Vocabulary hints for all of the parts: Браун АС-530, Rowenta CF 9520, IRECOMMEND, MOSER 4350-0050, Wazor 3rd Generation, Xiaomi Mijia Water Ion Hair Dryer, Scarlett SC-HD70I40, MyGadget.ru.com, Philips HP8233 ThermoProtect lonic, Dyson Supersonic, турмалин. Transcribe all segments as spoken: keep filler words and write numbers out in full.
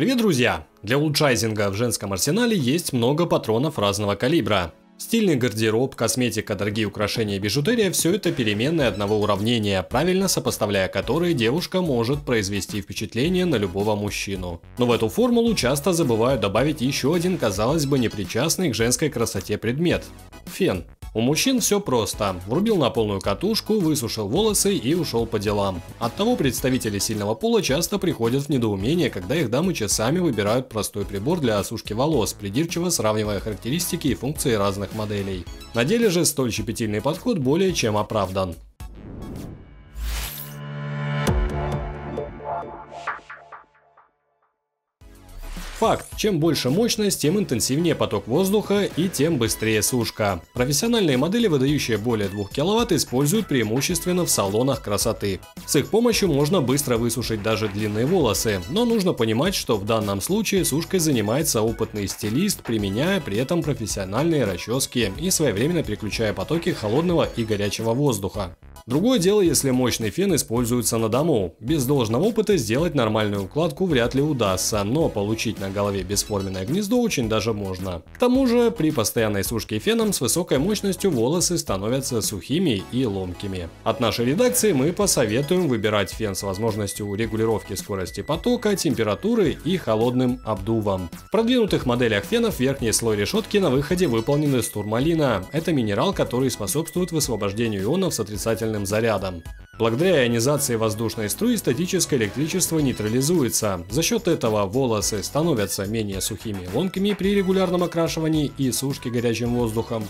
Привет, друзья! Для улучшайзинга в женском арсенале есть много патронов разного калибра. Стильный гардероб, косметика, дорогие украшения и бижутерия – все это переменные одного уравнения, правильно сопоставляя которые девушка может произвести впечатление на любого мужчину. Но в эту формулу часто забывают добавить еще один, казалось бы, непричастный к женской красоте предмет – фен. У мужчин все просто. Врубил на полную катушку, высушил волосы и ушел по делам. Оттого представители сильного пола часто приходят в недоумение, когда их дамы часами выбирают простой прибор для осушки волос, придирчиво сравнивая характеристики и функции разных моделей. На деле же столь щепетильный подход более чем оправдан. Факт. Чем больше мощность, тем интенсивнее поток воздуха и тем быстрее сушка. Профессиональные модели, выдающие более двух киловатт, используют преимущественно в салонах красоты. С их помощью можно быстро высушить даже длинные волосы, но нужно понимать, что в данном случае сушкой занимается опытный стилист, применяя при этом профессиональные расчески и своевременно переключая потоки холодного и горячего воздуха. Другое дело, если мощный фен используется на дому. Без должного опыта сделать нормальную укладку вряд ли удастся, но получить на голове бесформенное гнездо очень даже можно. К тому же, при постоянной сушке феном с высокой мощностью волосы становятся сухими и ломкими. От нашей редакции мы посоветуем выбирать фен с возможностью регулировки скорости потока, температуры и холодным обдувом. В продвинутых моделях фенов верхний слой решетки на выходе выполнен из турмалина. Это минерал, который способствует высвобождению ионов с отрицательным зарядом. Благодаря ионизации воздушной струи статическое электричество нейтрализуется. За счет этого волосы становятся менее сухими и ломкими при регулярном окрашивании и сушке горячим воздухом.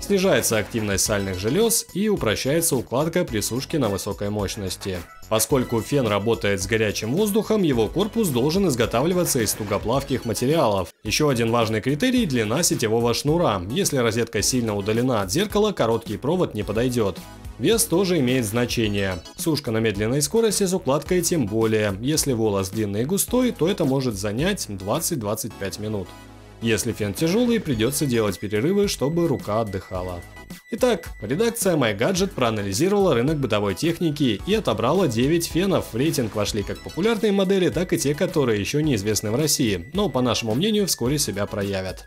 Снижается активность сальных желез и упрощается укладка при сушке на высокой мощности. Поскольку фен работает с горячим воздухом, его корпус должен изготавливаться из тугоплавких материалов. Еще один важный критерий – длина сетевого шнура. Если розетка сильно удалена от зеркала, короткий провод не подойдет. Вес тоже имеет значение. Сушка на медленной скорости с укладкой тем более. Если волос длинный и густой, то это может занять двадцать-двадцать пять минут. Если фен тяжелый, придется делать перерывы, чтобы рука отдыхала. Итак, редакция MyGadget проанализировала рынок бытовой техники и отобрала девять фенов. В рейтинг вошли как популярные модели, так и те, которые еще неизвестны в России, но, по нашему мнению, вскоре себя проявят.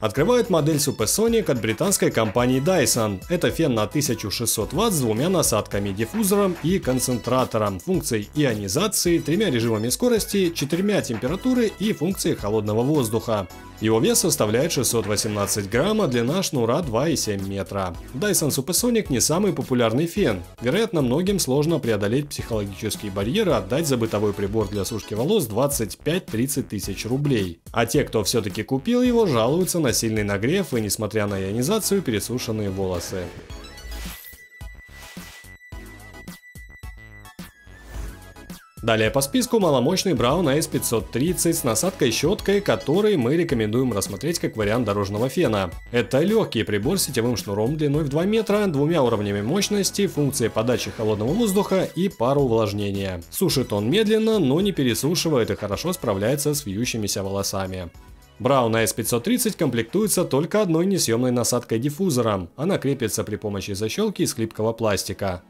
Открывает модель Supersonic от британской компании Dyson. Это фен на тысячу шестьсот ватт с двумя насадками, диффузором и концентратором, функцией ионизации, тремя режимами скорости, четырьмя температуры и функцией холодного воздуха. Его вес составляет шестьсот восемнадцать грамм, а длина шнура два и семь метра. Dyson Supersonic не самый популярный фен. Вероятно, многим сложно преодолеть психологические барьеры, отдать за бытовой прибор для сушки волос двадцать пять-тридцать тысяч рублей. А те, кто все-таки купил его, жалуются на сильный нагрев и, несмотря на ионизацию, пересушенные волосы. Далее по списку маломощный Браун А С пятьсот тридцать с насадкой-щеткой, который мы рекомендуем рассмотреть как вариант дорожного фена. Это легкий прибор с сетевым шнуром длиной в два метра, двумя уровнями мощности, функцией подачи холодного воздуха и пароувлажнения. Сушит он медленно, но не пересушивает и хорошо справляется с вьющимися волосами. Браун А С пятьсот тридцать комплектуется только одной несъемной насадкой-диффузором. Она крепится при помощи защелки из хлипкого пластика.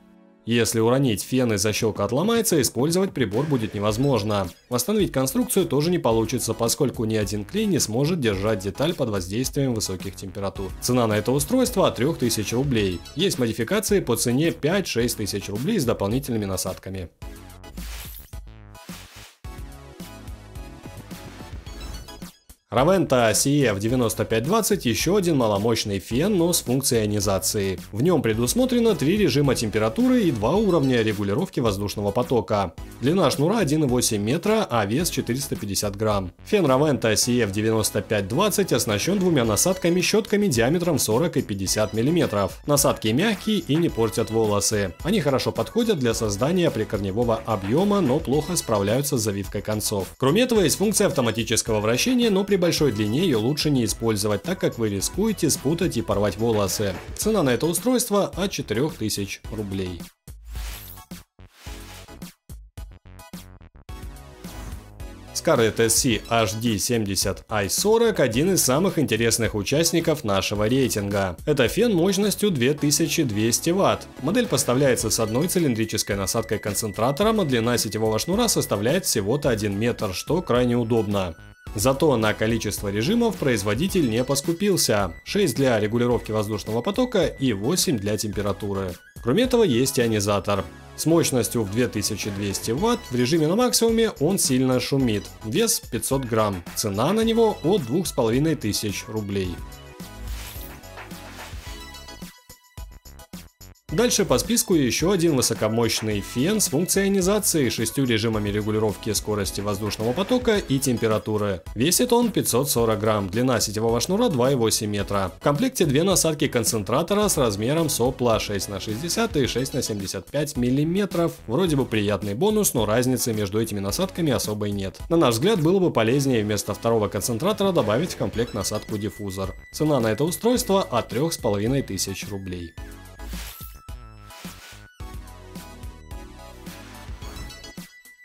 Если уронить фен и защелка отломается, использовать прибор будет невозможно. Восстановить конструкцию тоже не получится, поскольку ни один клей не сможет держать деталь под воздействием высоких температур. Цена на это устройство от трёх тысяч рублей. Есть модификации по цене пять-шесть тысяч рублей с дополнительными насадками. Rowenta Си Эф девять тысяч пятьсот двадцать – еще один маломощный фен, но с функцией ионизации. В нем предусмотрено три режима температуры и два уровня регулировки воздушного потока. Длина шнура один и восемь метра, а вес четыреста пятьдесят грамм. Фен Rowenta Си Эф девять тысяч пятьсот двадцать оснащен двумя насадками-щетками диаметром сорок и пятьдесят миллиметров. Насадки мягкие и не портят волосы. Они хорошо подходят для создания прикорневого объема, но плохо справляются с завивкой концов. Кроме этого, есть функция автоматического вращения, но при большой длине ее лучше не использовать, так как вы рискуете спутать и порвать волосы. Цена на это устройство от четырёх тысяч рублей. Scarlett эс си эйч ди семьдесят ай сорок – один из самых интересных участников нашего рейтинга. Это фен мощностью две тысячи двести ватт. Модель поставляется с одной цилиндрической насадкой концентратором, а длина сетевого шнура составляет всего-то один метр, что крайне удобно. Зато на количество режимов производитель не поскупился – шесть для регулировки воздушного потока и восемь для температуры. Кроме этого есть ионизатор. С мощностью в две тысячи двести ватт в режиме на максимуме он сильно шумит. Вес пятьсот грамм. Цена на него от двух с половиной тысяч рублей. Дальше по списку еще один высокомощный фен с функцией ионизации, шестью режимами регулировки скорости воздушного потока и температуры. Весит он пятьсот сорок грамм, длина сетевого шнура два и восемь метра. В комплекте две насадки концентратора с размером сопла шесть на шестьдесят и шесть на семьдесят пять миллиметров. Вроде бы приятный бонус, но разницы между этими насадками особой нет. На наш взгляд, было бы полезнее вместо второго концентратора добавить в комплект насадку диффузор. Цена на это устройство от трёх с половиной тысяч рублей.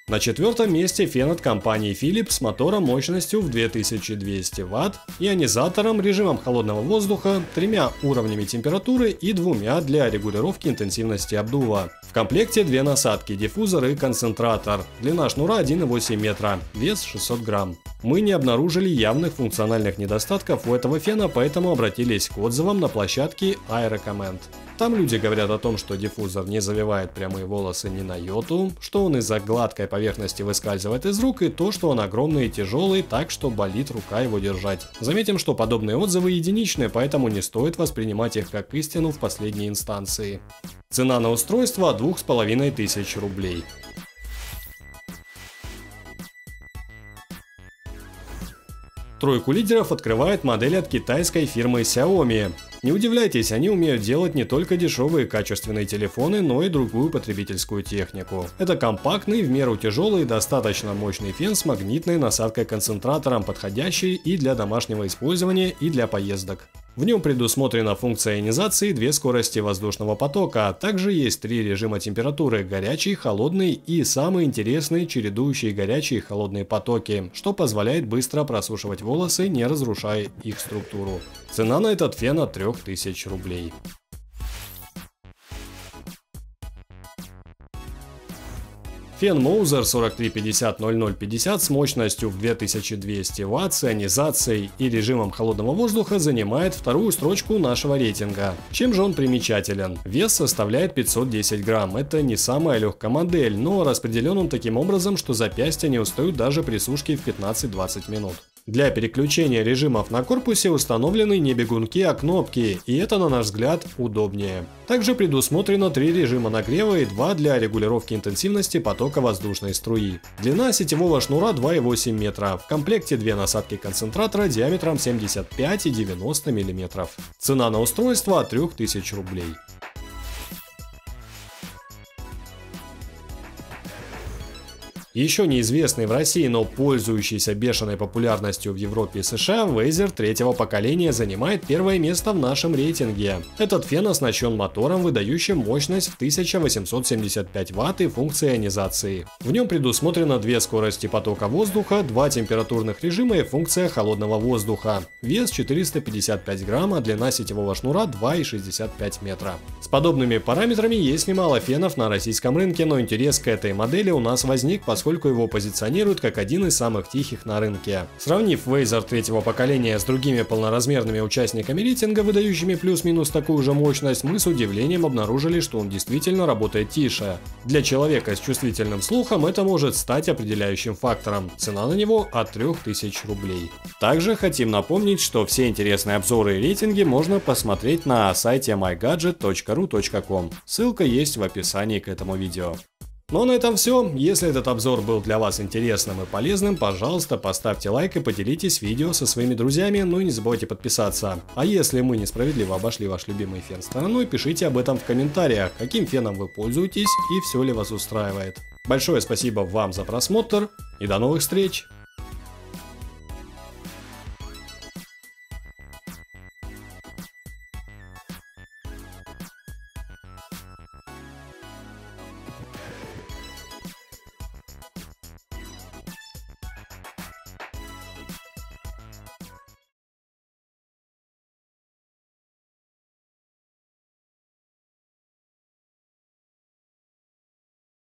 На четвертом месте фен от компании Philips с мотором мощностью в две тысячи двести ватт, ионизатором, режимом холодного воздуха, тремя уровнями температуры и двумя для регулировки интенсивности обдува. В комплекте две насадки, диффузор и концентратор. Длина шнура один и восемь метра, вес шестьсот грамм. Мы не обнаружили явных функциональных недостатков у этого фена, поэтому обратились к отзывам на площадке IRECOMMEND. Там люди говорят о том, что диффузор не завивает прямые волосы ни на йоту, что он из-за гладкой поверхности выскальзывает из рук и то, что он огромный и тяжелый, так что болит рука его держать. Заметим, что подобные отзывы единичны, поэтому не стоит воспринимать их как истину в последней инстанции. Цена на устройство от двух с половиной тысяч рублей. Тройку лидеров открывает модель от китайской фирмы Xiaomi. Не удивляйтесь, они умеют делать не только дешевые качественные телефоны, но и другую потребительскую технику. Это компактный, в меру тяжелый, достаточно мощный фен с магнитной насадкой-концентратором, подходящий и для домашнего использования, и для поездок. В нем предусмотрена функция ионизации, две скорости воздушного потока, а также есть три режима температуры – горячий, холодный и самые интересные чередующие горячие и холодные потоки, что позволяет быстро просушивать волосы, не разрушая их структуру. Цена на этот фен от трёх тысяч рублей. Фен MOSER сорок три пятьдесят ноль ноль пятьдесят с мощностью в две тысячи двести ватт с ионизацией и режимом холодного воздуха занимает вторую строчку нашего рейтинга. Чем же он примечателен? Вес составляет пятьсот десять грамм. Это не самая легкая модель, но распределен он таким образом, что запястья не устают даже при сушке в пятнадцать-двадцать минут. Для переключения режимов на корпусе установлены не бегунки, а кнопки, и это, на наш взгляд, удобнее. Также предусмотрено три режима нагрева и два для регулировки интенсивности потока воздушной струи. Длина сетевого шнура два и восемь метра, в комплекте две насадки концентратора диаметром семьдесят пять и девяносто миллиметров. Цена на устройство от трёх тысяч рублей. Еще неизвестный в России, но пользующийся бешеной популярностью в Европе и США, Wazor третьего поколения занимает первое место в нашем рейтинге. Этот фен оснащен мотором, выдающим мощность в тысячу восемьсот семьдесят пять ватт и функцией ионизации. В нем предусмотрено две скорости потока воздуха, два температурных режима и функция холодного воздуха. Вес четыреста пятьдесят пять грамм, а длина сетевого шнура два и шестьдесят пять метра. С подобными параметрами есть немало фенов на российском рынке, но интерес к этой модели у нас возник, поскольку поскольку его позиционируют как один из самых тихих на рынке. Сравнив Wazor третьего поколения с другими полноразмерными участниками рейтинга, выдающими плюс-минус такую же мощность, мы с удивлением обнаружили, что он действительно работает тише. Для человека с чувствительным слухом это может стать определяющим фактором. Цена на него от трёх тысяч рублей. Также хотим напомнить, что все интересные обзоры и рейтинги можно посмотреть на сайте май гаджет точка ру точка ком. Ссылка есть в описании к этому видео. Ну а на этом все. Если этот обзор был для вас интересным и полезным, пожалуйста, поставьте лайк и поделитесь видео со своими друзьями, ну и не забывайте подписаться. А если мы несправедливо обошли ваш любимый фен стороной, пишите об этом в комментариях, каким феном вы пользуетесь и все ли вас устраивает. Большое спасибо вам за просмотр и до новых встреч!